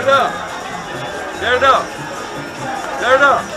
Let it up. Let it up. Let it up.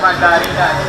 Mandarina.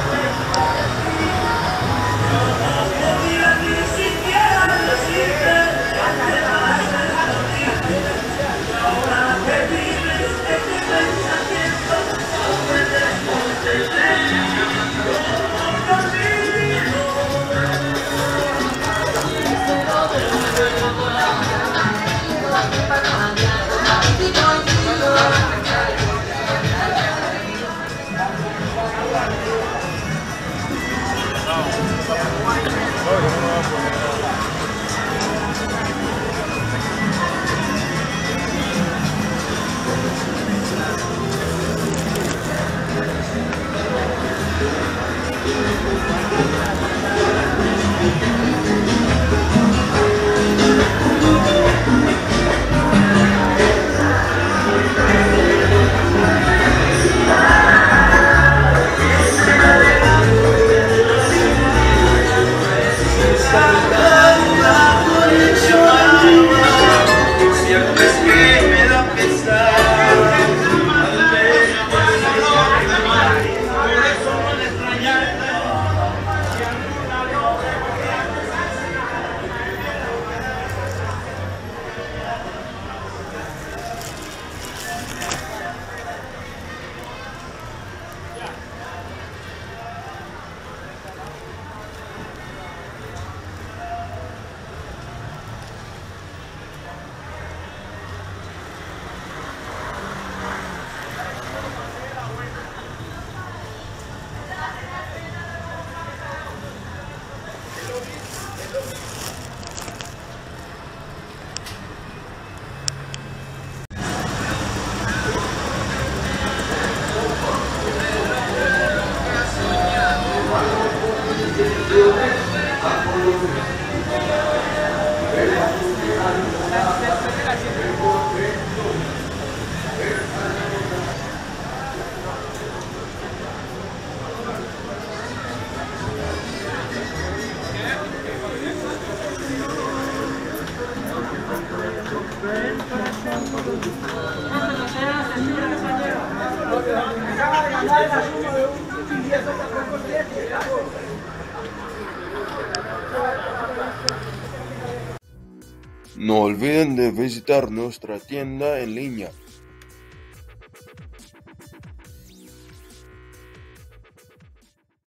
No olviden de visitar nuestra tienda en línea